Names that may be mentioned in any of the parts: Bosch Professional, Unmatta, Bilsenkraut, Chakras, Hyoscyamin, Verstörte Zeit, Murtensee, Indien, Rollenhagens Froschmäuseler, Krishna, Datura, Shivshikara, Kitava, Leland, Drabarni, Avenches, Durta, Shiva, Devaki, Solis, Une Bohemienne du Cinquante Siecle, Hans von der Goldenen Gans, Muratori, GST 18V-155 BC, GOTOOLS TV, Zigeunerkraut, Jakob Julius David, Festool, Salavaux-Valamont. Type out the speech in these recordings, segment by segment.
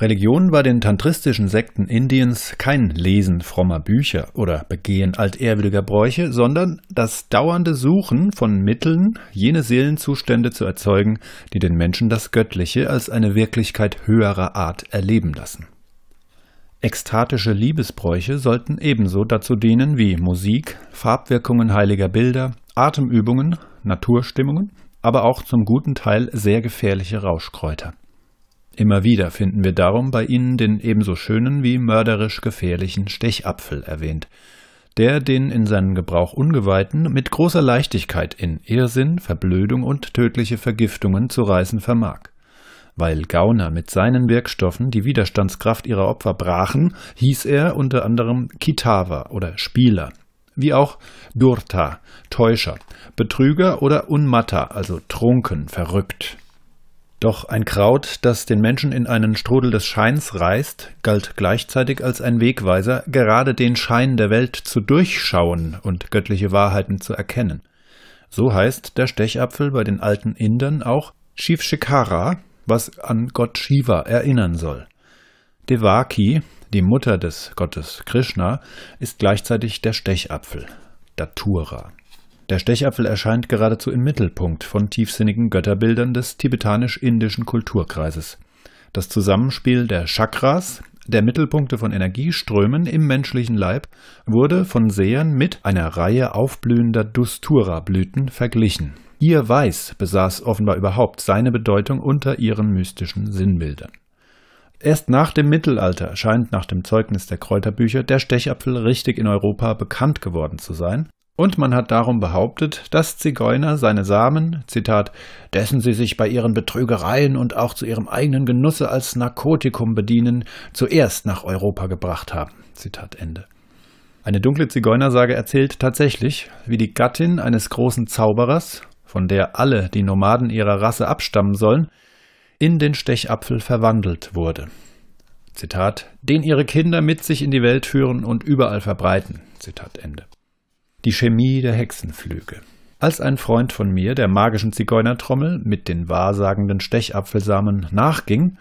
Religion war den tantristischen Sekten Indiens kein Lesen frommer Bücher oder Begehen altehrwürdiger Bräuche, sondern das dauernde Suchen von Mitteln, jene Seelenzustände zu erzeugen, die den Menschen das Göttliche als eine Wirklichkeit höherer Art erleben lassen. Ekstatische Liebesbräuche sollten ebenso dazu dienen wie Musik, Farbwirkungen heiliger Bilder, Atemübungen, Naturstimmungen, aber auch zum guten Teil sehr gefährliche Rauschkräuter. Immer wieder finden wir darum bei ihnen den ebenso schönen wie mörderisch gefährlichen Stechapfel erwähnt, der den in seinen Gebrauch Ungeweihten mit großer Leichtigkeit in Irrsinn, Verblödung und tödliche Vergiftungen zu reißen vermag. Weil Gauner mit seinen Wirkstoffen die Widerstandskraft ihrer Opfer brachen, hieß er unter anderem Kitava oder Spieler, wie auch Durta, Täuscher, Betrüger oder Unmatta, also trunken, verrückt. Doch ein Kraut, das den Menschen in einen Strudel des Scheins reißt, galt gleichzeitig als ein Wegweiser, gerade den Schein der Welt zu durchschauen und göttliche Wahrheiten zu erkennen. So heißt der Stechapfel bei den alten Indern auch Shivshikara, was an Gott Shiva erinnern soll. Devaki, die Mutter des Gottes Krishna, ist gleichzeitig der Stechapfel, Datura. Der Stechapfel erscheint geradezu im Mittelpunkt von tiefsinnigen Götterbildern des tibetanisch-indischen Kulturkreises. Das Zusammenspiel der Chakras, der Mittelpunkte von Energieströmen im menschlichen Leib, wurde von Sehern mit einer Reihe aufblühender Datura-Blüten verglichen. Ihr Weiß besaß offenbar überhaupt seine Bedeutung unter ihren mystischen Sinnbildern. Erst nach dem Mittelalter erscheint nach dem Zeugnis der Kräuterbücher der Stechapfel richtig in Europa bekannt geworden zu sein, und man hat darum behauptet, dass Zigeuner seine Samen, Zitat, dessen sie sich bei ihren Betrügereien und auch zu ihrem eigenen Genusse als Narkotikum bedienen, zuerst nach Europa gebracht haben, Zitat Ende. Eine dunkle Zigeunersage erzählt tatsächlich, wie die Gattin eines großen Zauberers, von der alle die Nomaden ihrer Rasse abstammen sollen, in den Stechapfel verwandelt wurde. Zitat, den ihre Kinder mit sich in die Welt führen und überall verbreiten. Zitat Ende. Die Chemie der Hexenflüge. Als ein Freund von mir der magischen Zigeunertrommel mit den wahrsagenden Stechapfelsamen nachging,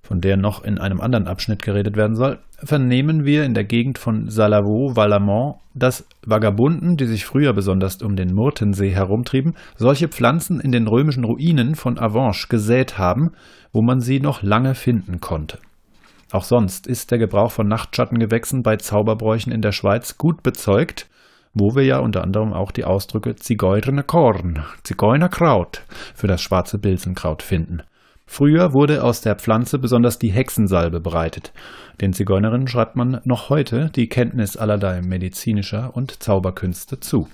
von der noch in einem anderen Abschnitt geredet werden soll, vernehmen wir in der Gegend von Salavaux-Valamont, dass Vagabunden, die sich früher besonders um den Murtensee herumtrieben, solche Pflanzen in den römischen Ruinen von Avenches gesät haben, wo man sie noch lange finden konnte. Auch sonst ist der Gebrauch von Nachtschattengewächsen bei Zauberbräuchen in der Schweiz gut bezeugt, wo wir ja unter anderem auch die Ausdrücke Zigeunerkorn, Zigeunerkraut für das schwarze Bilsenkraut finden. Früher wurde aus der Pflanze besonders die Hexensalbe bereitet. Den Zigeunerinnen schreibt man noch heute die Kenntnis allerlei medizinischer und Zauberkünste zu.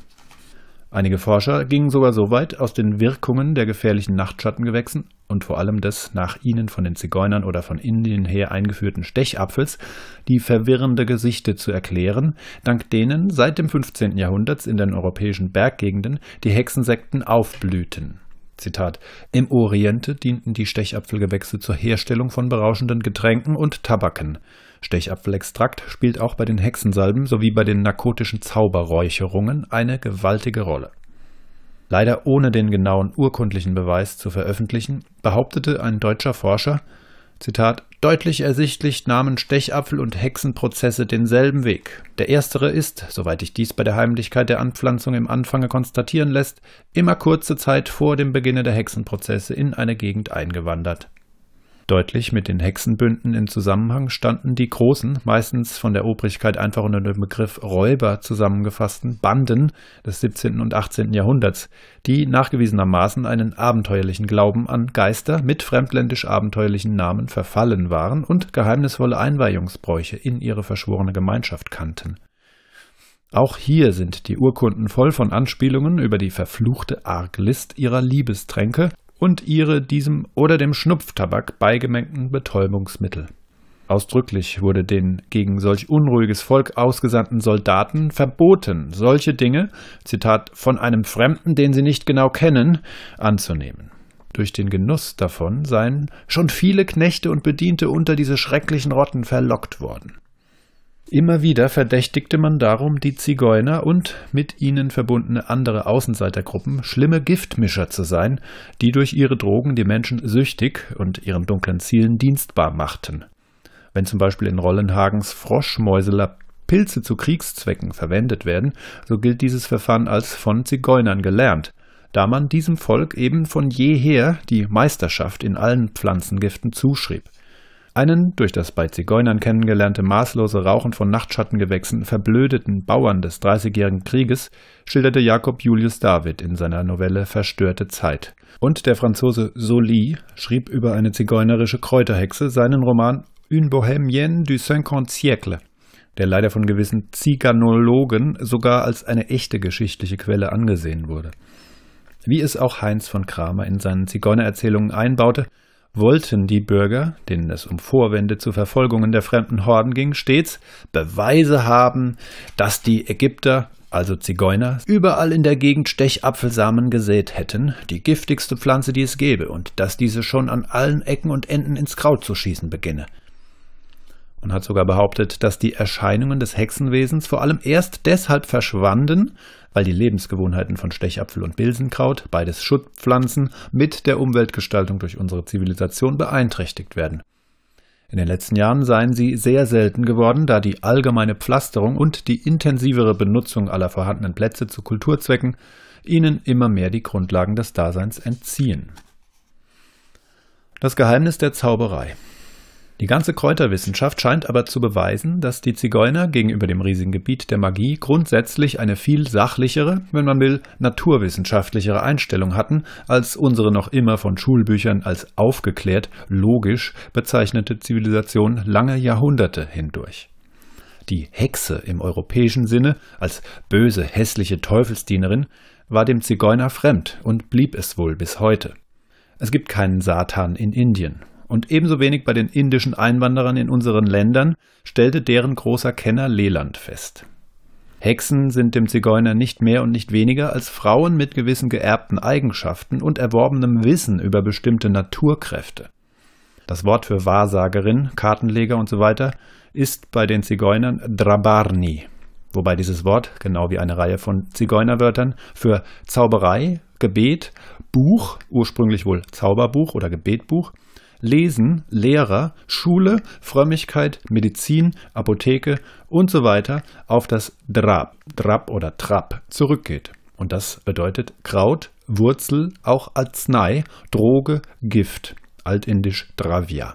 Einige Forscher gingen sogar so weit, aus den Wirkungen der gefährlichen Nachtschattengewächsen und vor allem des nach ihnen von den Zigeunern oder von Indien her eingeführten Stechapfels die verwirrende Gesichte zu erklären, dank denen seit dem 15. Jahrhunderts in den europäischen Berggegenden die Hexensekten aufblühten. Zitat, im Oriente dienten die Stechapfelgewächse zur Herstellung von berauschenden Getränken und Tabaken. Stechapfelextrakt spielt auch bei den Hexensalben sowie bei den narkotischen Zauberräucherungen eine gewaltige Rolle. Leider ohne den genauen urkundlichen Beweis zu veröffentlichen, behauptete ein deutscher Forscher, Zitat, deutlich ersichtlich nahmen Stechapfel und Hexenprozesse denselben Weg. Der erstere ist, soweit ich dies bei der Heimlichkeit der Anpflanzung im Anfange konstatieren lässt, immer kurze Zeit vor dem Beginne der Hexenprozesse in eine Gegend eingewandert. Deutlich mit den Hexenbünden im Zusammenhang standen die großen, meistens von der Obrigkeit einfach unter dem Begriff Räuber zusammengefassten Banden des 17. und 18. Jahrhunderts, die nachgewiesenermaßen einen abenteuerlichen Glauben an Geister mit fremdländisch-abenteuerlichen Namen verfallen waren und geheimnisvolle Einweihungsbräuche in ihre verschworene Gemeinschaft kannten. Auch hier sind die Urkunden voll von Anspielungen über die verfluchte Arglist ihrer Liebestränke und ihre diesem oder dem Schnupftabak beigemengten Betäubungsmittel. Ausdrücklich wurde den gegen solch unruhiges Volk ausgesandten Soldaten verboten, solche Dinge, Zitat, von einem Fremden, den sie nicht genau kennen, anzunehmen. Durch den Genuss davon seien schon viele Knechte und Bediente unter diese schrecklichen Rotten verlockt worden. Immer wieder verdächtigte man darum die Zigeuner und mit ihnen verbundene andere Außenseitergruppen, schlimme Giftmischer zu sein, die durch ihre Drogen die Menschen süchtig und ihren dunklen Zielen dienstbar machten. Wenn zum Beispiel in Rollenhagens Froschmäuseler Pilze zu Kriegszwecken verwendet werden, so gilt dieses Verfahren als von Zigeunern gelernt, da man diesem Volk eben von jeher die Meisterschaft in allen Pflanzengiften zuschrieb. Einen durch das bei Zigeunern kennengelernte maßlose Rauchen von Nachtschattengewächsen verblödeten Bauern des Dreißigjährigen Krieges schilderte Jakob Julius David in seiner Novelle »Verstörte Zeit«. Und der Franzose Solis schrieb über eine zigeunerische Kräuterhexe seinen Roman »Une Bohemienne du Cinquante Siecle«, der leider von gewissen Ziganologen sogar als eine echte geschichtliche Quelle angesehen wurde. Wie es auch Heinz von Kramer in seinen Zigeunererzählungen einbaute, wollten die Bürger, denen es um Vorwände zu Verfolgungen der fremden Horden ging, stets Beweise haben, dass die Ägypter, also Zigeuner, überall in der Gegend Stechapfelsamen gesät hätten, die giftigste Pflanze, die es gäbe, und dass diese schon an allen Ecken und Enden ins Kraut zu schießen beginne. Man hat sogar behauptet, dass die Erscheinungen des Hexenwesens vor allem erst deshalb verschwanden, weil die Lebensgewohnheiten von Stechapfel und Bilsenkraut, beides Schuttpflanzen, mit der Umweltgestaltung durch unsere Zivilisation beeinträchtigt werden. In den letzten Jahren seien sie sehr selten geworden, da die allgemeine Pflasterung und die intensivere Benutzung aller vorhandenen Plätze zu Kulturzwecken ihnen immer mehr die Grundlagen des Daseins entziehen. Das Geheimnis der Zauberei. Die ganze Kräuterwissenschaft scheint aber zu beweisen, dass die Zigeuner gegenüber dem riesigen Gebiet der Magie grundsätzlich eine viel sachlichere, wenn man will, naturwissenschaftlichere Einstellung hatten, als unsere noch immer von Schulbüchern als aufgeklärt, logisch bezeichnete Zivilisation lange Jahrhunderte hindurch. Die Hexe im europäischen Sinne, als böse, hässliche Teufelsdienerin, war dem Zigeuner fremd und blieb es wohl bis heute. Es gibt keinen Satan in Indien. Und ebenso wenig bei den indischen Einwanderern in unseren Ländern, stellte deren großer Kenner Leland fest. Hexen sind dem Zigeuner nicht mehr und nicht weniger als Frauen mit gewissen geerbten Eigenschaften und erworbenem Wissen über bestimmte Naturkräfte. Das Wort für Wahrsagerin, Kartenleger usw. ist bei den Zigeunern Drabarni, wobei dieses Wort, genau wie eine Reihe von Zigeunerwörtern, für Zauberei, Gebet, Buch, ursprünglich wohl Zauberbuch oder Gebetbuch, Lesen, Lehrer, Schule, Frömmigkeit, Medizin, Apotheke und so weiter auf das Drab zurückgeht. Und das bedeutet Kraut, Wurzel, auch Arznei, Droge, Gift, altindisch Dravia.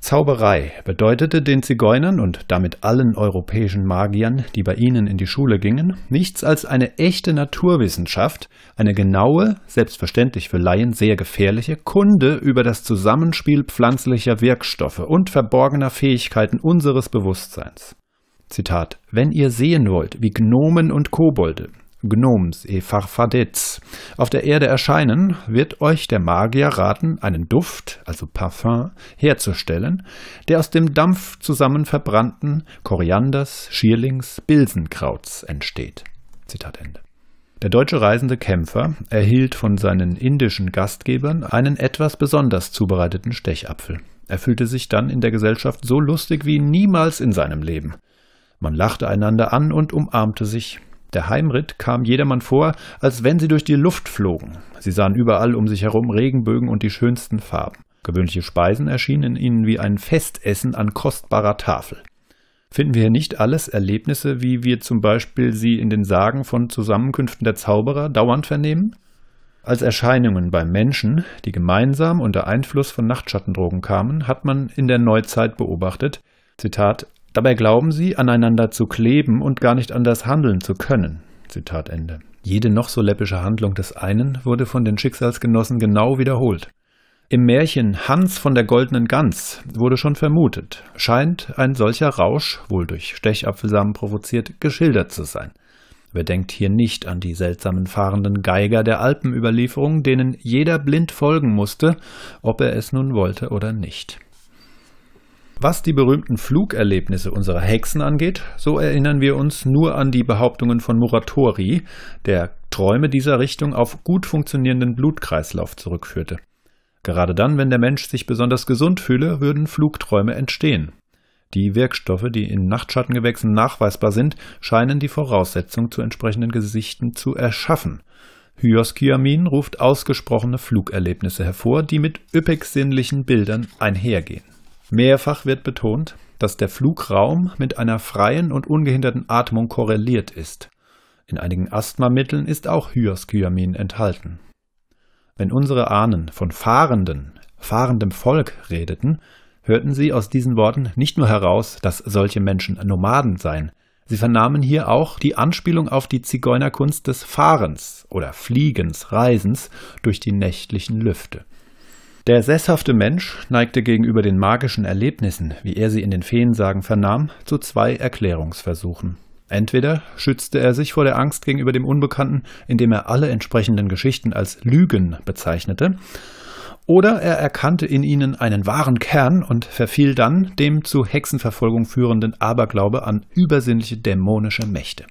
Zauberei bedeutete den Zigeunern und damit allen europäischen Magiern, die bei ihnen in die Schule gingen, nichts als eine echte Naturwissenschaft, eine genaue, selbstverständlich für Laien sehr gefährliche Kunde über das Zusammenspiel pflanzlicher Wirkstoffe und verborgener Fähigkeiten unseres Bewusstseins. Zitat: Wenn ihr sehen wollt, wie Gnomen und Kobolde, Gnomes et Farfadets, auf der Erde erscheinen, wird euch der Magier raten, einen Duft, also Parfum, herzustellen, der aus dem Dampf zusammen verbrannten Korianders, Schierlings, Bilsenkrauts entsteht. Zitat Ende. Der deutsche reisende Kämpfer erhielt von seinen indischen Gastgebern einen etwas besonders zubereiteten Stechapfel. Er fühlte sich dann in der Gesellschaft so lustig wie niemals in seinem Leben. Man lachte einander an und umarmte sich. Der Heimritt kam jedermann vor, als wenn sie durch die Luft flogen. Sie sahen überall um sich herum Regenbögen und die schönsten Farben. Gewöhnliche Speisen erschienen ihnen wie ein Festessen an kostbarer Tafel. Finden wir hier nicht alles Erlebnisse, wie wir zum Beispiel sie in den Sagen von Zusammenkünften der Zauberer dauernd vernehmen? Als Erscheinungen beim Menschen, die gemeinsam unter Einfluss von Nachtschattendrogen kamen, hat man in der Neuzeit beobachtet, Zitat: Dabei glauben sie, aneinander zu kleben und gar nicht anders handeln zu können. Zitat Ende. Jede noch so läppische Handlung des einen wurde von den Schicksalsgenossen genau wiederholt. Im Märchen Hans von der Goldenen Gans wurde schon vermutet, scheint ein solcher Rausch, wohl durch Stechapfelsamen provoziert, geschildert zu sein. Wer denkt hier nicht an die seltsamen fahrenden Geiger der Alpenüberlieferung, denen jeder blind folgen musste, ob er es nun wollte oder nicht? Was die berühmten Flugerlebnisse unserer Hexen angeht, so erinnern wir uns nur an die Behauptungen von Muratori, der Träume dieser Richtung auf gut funktionierenden Blutkreislauf zurückführte. Gerade dann, wenn der Mensch sich besonders gesund fühle, würden Flugträume entstehen. Die Wirkstoffe, die in Nachtschattengewächsen nachweisbar sind, scheinen die Voraussetzung zu entsprechenden Gesichten zu erschaffen. Hyoscyamin ruft ausgesprochene Flugerlebnisse hervor, die mit üppig sinnlichen Bildern einhergehen. Mehrfach wird betont, dass der Flugraum mit einer freien und ungehinderten Atmung korreliert ist. In einigen Asthmamitteln ist auch Hyoscyamin enthalten. Wenn unsere Ahnen von fahrendem Volk redeten, hörten sie aus diesen Worten nicht nur heraus, dass solche Menschen Nomaden seien, sie vernahmen hier auch die Anspielung auf die Zigeunerkunst des Fahrens oder Fliegens, Reisens durch die nächtlichen Lüfte. Der sesshafte Mensch neigte gegenüber den magischen Erlebnissen, wie er sie in den Feensagen vernahm, zu zwei Erklärungsversuchen. Entweder schützte er sich vor der Angst gegenüber dem Unbekannten, indem er alle entsprechenden Geschichten als Lügen bezeichnete, oder er erkannte in ihnen einen wahren Kern und verfiel dann dem zu Hexenverfolgung führenden Aberglaube an übersinnliche dämonische Mächte.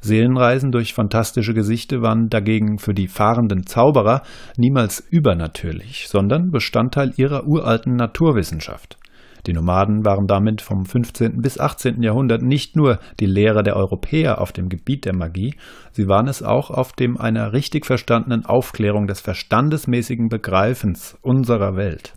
Seelenreisen durch fantastische Gesichte waren dagegen für die fahrenden Zauberer niemals übernatürlich, sondern Bestandteil ihrer uralten Naturwissenschaft. Die Nomaden waren damit vom 15. bis 18. Jahrhundert nicht nur die Lehrer der Europäer auf dem Gebiet der Magie, sie waren es auch auf dem einer richtig verstandenen Aufklärung des verstandesmäßigen Begreifens unserer Welt.